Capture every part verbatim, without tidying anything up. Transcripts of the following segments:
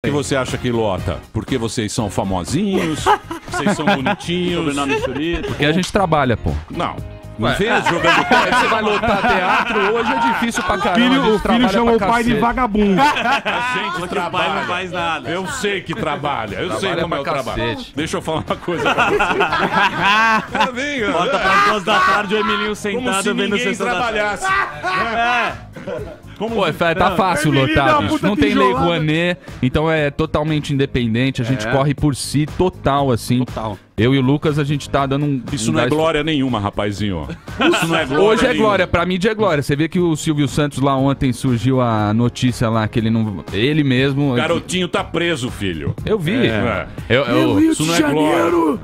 O que você acha que lota? Porque vocês são famosinhos, vocês são bonitinhos. Porque a gente trabalha, pô. Não. Não vejo jogando pé. Você vai lotar teatro, hoje é difícil pra caramba. O filho, o filho chamou o pai de vagabundo. A gente porque trabalha. O pai não faz nada. Eu sei que trabalha. Eu trabalha sei como é o trabalho. Deixa eu falar uma coisa pra você. Bota pra duas da tarde o Emílio sentado vendo o sessão da tarde. É. Como... Pô, tá fácil lotar, bicho. Não tem lei Rouanet, então é totalmente independente, a gente é. corre por si total, assim. Total. Eu e o Lucas, a gente tá dando um... Isso um não gás... é glória nenhuma, rapazinho. Isso não é glória Hoje é nenhuma. glória, pra mídia é glória. Você vê que o Silvio Santos lá ontem surgiu a notícia lá que ele não... Ele mesmo... Garotinho tá preso, filho. Eu vi. É. Eu, eu... Eu, isso não é Janeiro.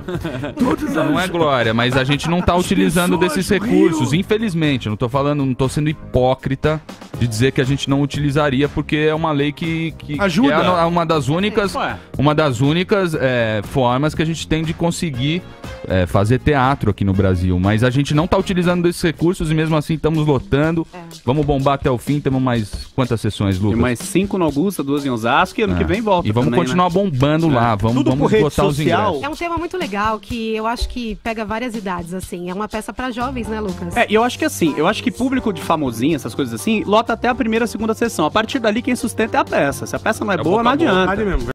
glória. Isso não é glória, mas a gente não tá utilizando desses recursos, infelizmente. Não tô falando, não tô sendo hipócrita de dizer que a gente não utilizaria, porque é uma lei que, que, ajuda. que é uma das únicas, uma das únicas é, formas que a gente tem de conseguir é, fazer teatro aqui no Brasil. Mas a gente não está utilizando esses recursos e mesmo assim estamos lotando. É. Vamos bombar até o fim. Temos mais quantas sessões, Lucas? Tem mais cinco no Augusta, duas em Osasco e ano é. que vem volta. E vamos também, continuar né? bombando é. lá. Vamos, vamos botar os ingressos. É um tema muito legal que eu acho que pega várias idades, assim. É uma peça para jovens, né, Lucas? É, e eu acho que assim, eu acho que público de famosinha, essas coisas assim, lota até a primeira, segunda sessão. A partir dali, quem sustenta é a peça. Se a peça não é, é boa, não adianta.